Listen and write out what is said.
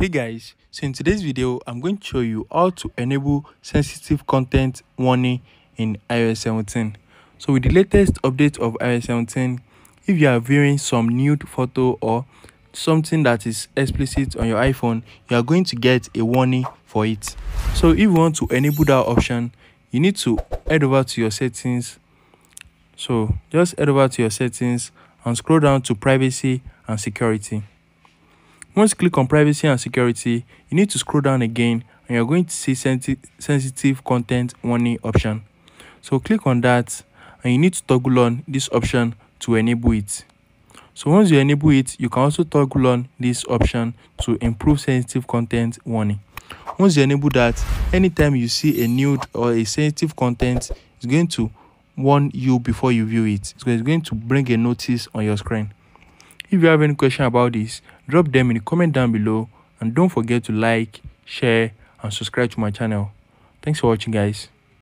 Hey guys, so in today's video I'm going to show you how to enable sensitive content warning in iOS 17. So with the latest update of iOS 17, if you are viewing some nude photo or something that is explicit on your iPhone, you are going to get a warning for it. So if you want to enable that option, you need to head over to your settings. So just head over to your settings and scroll down to privacy and security. Once you click on privacy and security, you need to scroll down again and you're going to see sensitive content warning option. So click on that and you need to toggle on this option to enable it. So once you enable it, you can also toggle on this option to improve sensitive content warning. Once you enable that, anytime you see a nude or a sensitive content, it's going to warn you before you view it. So it's going to bring a notice on your screen. If you have any question about this, drop them in the comment down below and don't forget to like, share and subscribe to my channel. Thanks for watching guys.